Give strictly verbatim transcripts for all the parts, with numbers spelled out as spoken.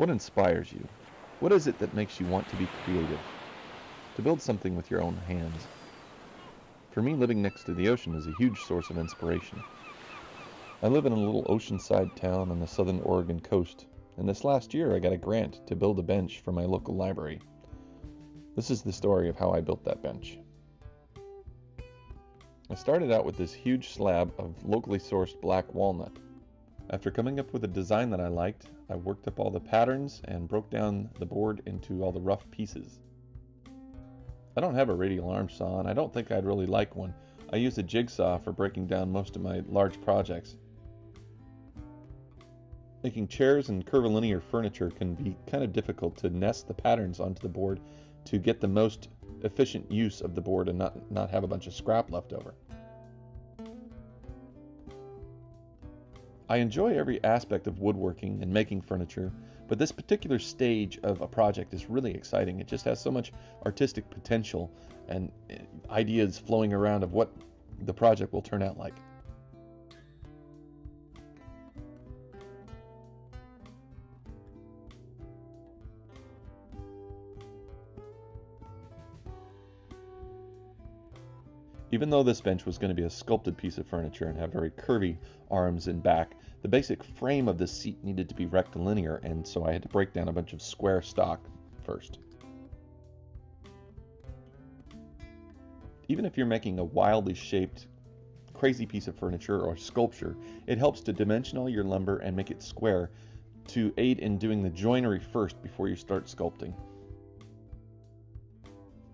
What inspires you? What is it that makes you want to be creative? To build something with your own hands? For me, living next to the ocean is a huge source of inspiration. I live in a little oceanside town on the southern Oregon coast, and this last year I got a grant to build a bench for my local library. This is the story of how I built that bench. I started out with this huge slab of locally sourced black walnut. After coming up with a design that I liked, I worked up all the patterns and broke down the board into all the rough pieces. I don't have a radial arm saw, and I don't think I'd really like one. I use a jigsaw for breaking down most of my large projects. Making chairs and curvilinear furniture can be kind of difficult to nest the patterns onto the board to get the most efficient use of the board and not, not have a bunch of scrap left over. I enjoy every aspect of woodworking and making furniture, but this particular stage of a project is really exciting. It just has so much artistic potential and ideas flowing around of what the project will turn out like. Even though this bench was going to be a sculpted piece of furniture and have very curvy arms and back, the basic frame of this seat needed to be rectilinear, and so I had to break down a bunch of square stock first. Even if you're making a wildly shaped, crazy piece of furniture or sculpture, it helps to dimension all your lumber and make it square to aid in doing the joinery first before you start sculpting.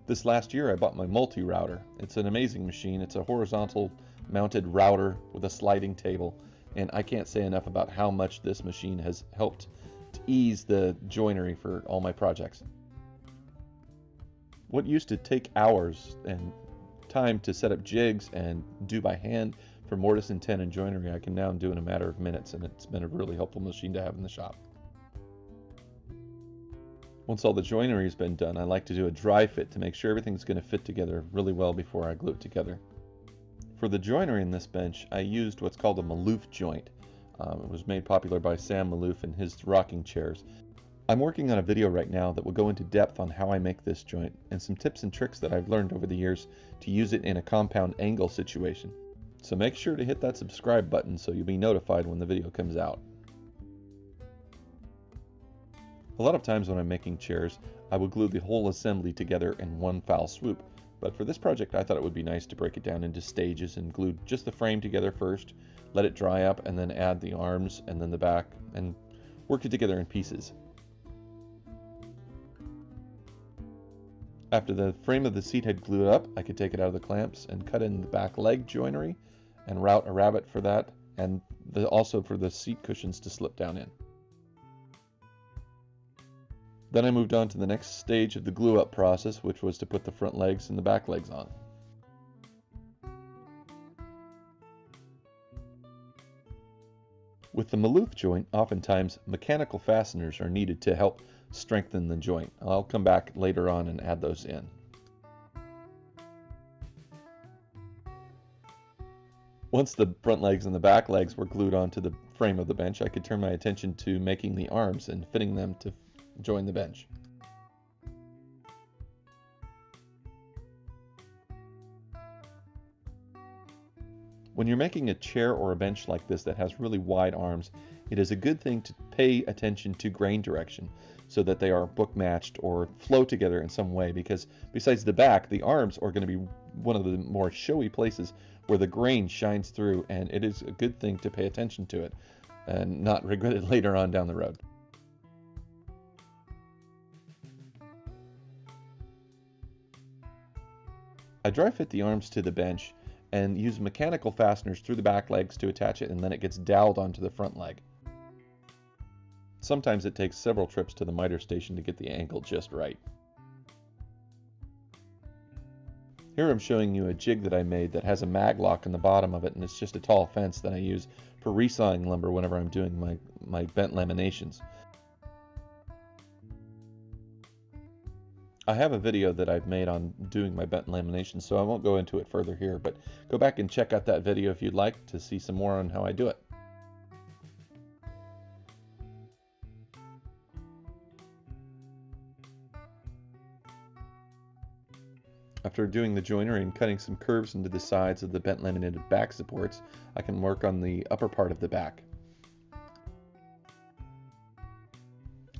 This last year I bought my multi-router. It's an amazing machine. It's a horizontal mounted router with a sliding table, and I can't say enough about how much this machine has helped to ease the joinery for all my projects. What used to take hours and time to set up jigs and do by hand for mortise and tin and joinery, I can now do in a matter of minutes, and it's been a really helpful machine to have in the shop. Once all the joinery has been done, I like to do a dry fit to make sure everything's going to fit together really well before I glue it together. For the joinery in this bench, I used what's called a Maloof joint. Um, it was made popular by Sam Maloof and his rocking chairs. I'm working on a video right now that will go into depth on how I make this joint and some tips and tricks that I've learned over the years to use it in a compound angle situation. So make sure to hit that subscribe button so you'll be notified when the video comes out. A lot of times when I'm making chairs, I will glue the whole assembly together in one foul swoop, but for this project I thought it would be nice to break it down into stages and glue just the frame together first, let it dry up, and then add the arms and then the back, and work it together in pieces. After the frame of the seat had glued up, I could take it out of the clamps and cut in the back leg joinery and route a rabbet for that, and the, also for the seat cushions to slip down in. Then I moved on to the next stage of the glue-up process, which was to put the front legs and the back legs on. With the Maloof joint, oftentimes mechanical fasteners are needed to help strengthen the joint. I'll come back later on and add those in. Once the front legs and the back legs were glued onto the frame of the bench, I could turn my attention to making the arms and fitting them to join the bench. When you're making a chair or a bench like this that has really wide arms, it is a good thing to pay attention to grain direction so that they are book matched or flow together in some way, because besides the back, the arms are going to be one of the more showy places where the grain shines through, and it is a good thing to pay attention to it and not regret it later on down the road. I dry fit the arms to the bench and use mechanical fasteners through the back legs to attach it, and then it gets doweled onto the front leg. Sometimes it takes several trips to the miter station to get the angle just right. Here I'm showing you a jig that I made that has a mag lock in the bottom of it, and it's just a tall fence that I use for resawing lumber whenever I'm doing my, my bent laminations. I have a video that I've made on doing my bent lamination, so I won't go into it further here, but go back and check out that video if you'd like to see some more on how I do it. After doing the joinery and cutting some curves into the sides of the bent laminated back supports, I can work on the upper part of the back.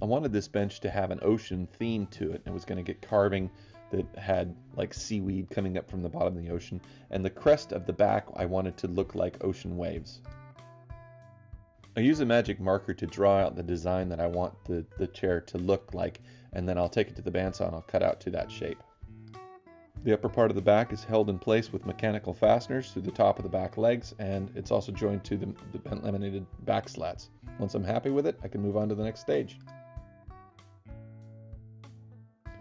I wanted this bench to have an ocean theme to it, and was going to get carving that had like seaweed coming up from the bottom of the ocean, and the crest of the back I wanted to look like ocean waves. I use a magic marker to draw out the design that I want the, the chair to look like, and then I'll take it to the bandsaw and I'll cut out to that shape. The upper part of the back is held in place with mechanical fasteners through the top of the back legs, and it's also joined to the, the bent laminated back slats. Once I'm happy with it, I can move on to the next stage.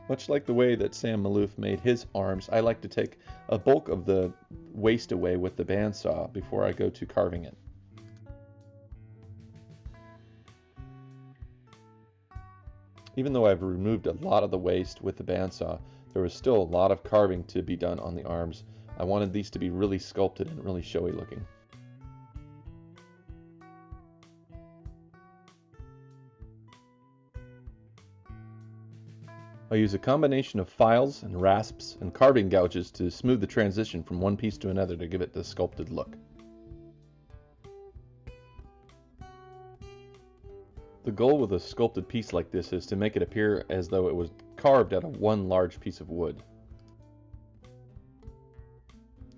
Much like the way that Sam Maloof made his arms, I like to take a bulk of the waste away with the bandsaw before I go to carving it. Even though I've removed a lot of the waste with the bandsaw, there was still a lot of carving to be done on the arms. I wanted these to be really sculpted and really showy looking. I use a combination of files and rasps and carving gouges to smooth the transition from one piece to another to give it the sculpted look. The goal with a sculpted piece like this is to make it appear as though it was carved out of one large piece of wood.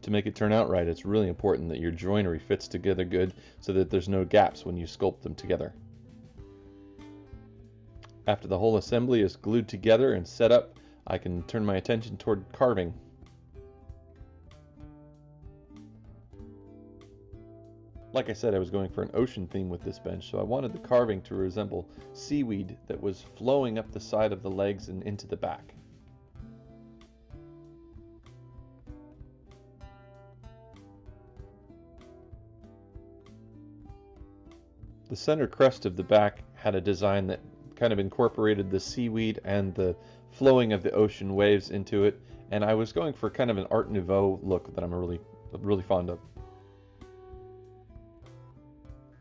To make it turn out right, it's really important that your joinery fits together good so that there's no gaps when you sculpt them together. After the whole assembly is glued together and set up, I can turn my attention toward carving. Like I said, I was going for an ocean theme with this bench, so I wanted the carving to resemble seaweed that was flowing up the side of the legs and into the back. The center crest of the back had a design that kind of incorporated the seaweed and the flowing of the ocean waves into it, and I was going for kind of an Art Nouveau look that I'm really really fond of.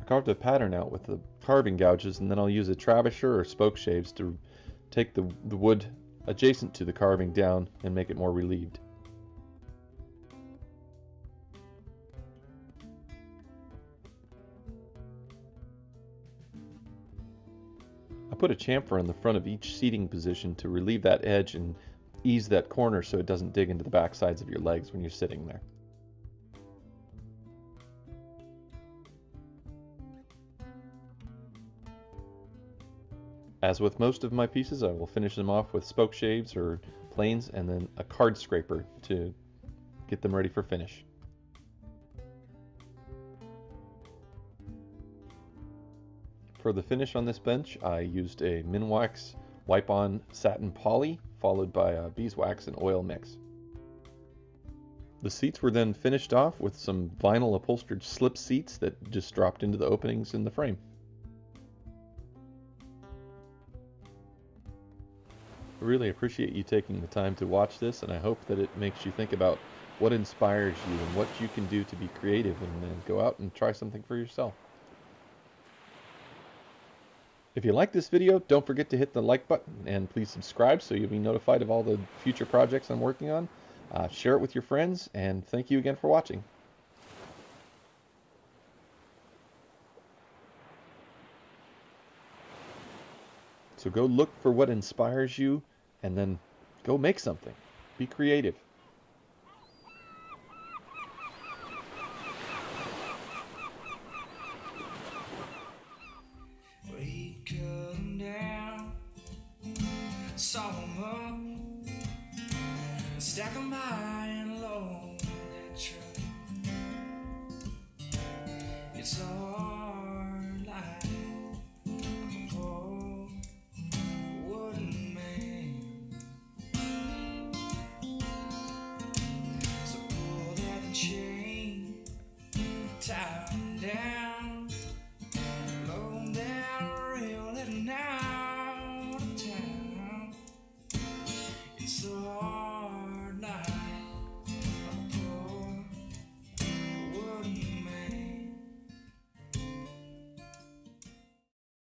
I carved a pattern out with the carving gouges, and then I'll use a trebuchet or spoke shaves to take the, the wood adjacent to the carving down and make it more relieved. Put a chamfer in the front of each seating position to relieve that edge and ease that corner so it doesn't dig into the back sides of your legs when you're sitting there. As with most of my pieces, I will finish them off with spoke shaves or planes and then a card scraper to get them ready for finish. For the finish on this bench, I used a Minwax wipe-on satin poly, followed by a beeswax and oil mix. The seats were then finished off with some vinyl upholstered slip seats that just dropped into the openings in the frame. I really appreciate you taking the time to watch this, and I hope that it makes you think about what inspires you and what you can do to be creative and then go out and try something for yourself. If you like this video, don't forget to hit the like button, and please subscribe so you'll be notified of all the future projects I'm working on. Uh, share it with your friends, and thank you again for watching. So go look for what inspires you, and then go make something. Be creative. So